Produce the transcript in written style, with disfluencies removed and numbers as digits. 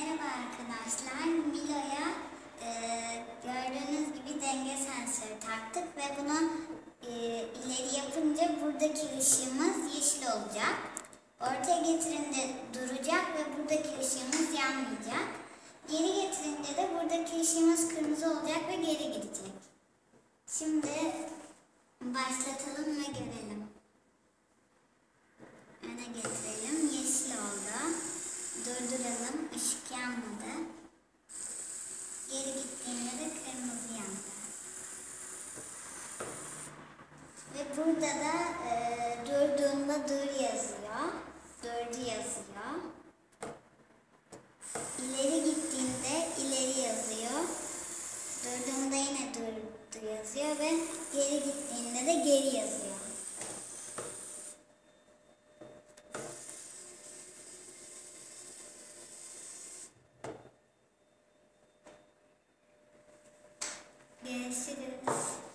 Merhaba arkadaşlar, Milo'ya gördüğünüz gibi denge sensörü taktık ve bunu ileri yapınca buradaki ışığımız yeşil olacak. Ortaya getirince duracak ve buradaki ışığımız yanmayacak. Geri getirince de buradaki ışığımız kırmızı olacak ve geri gidecek. Şimdi başlatalım ve görelim. Öne getirelim, yeşil oldu. Durduralım, ışık yanmadı. Geri gittiğinde de kırmızı yandı. Ve burada da durduğunda dur yazıyor. Durdu yazıyor. İleri gittiğinde ileri yazıyor. Durduğunda yine durdu yazıyor ve geri gittiğinde de geri yazıyor. Görüşürüz.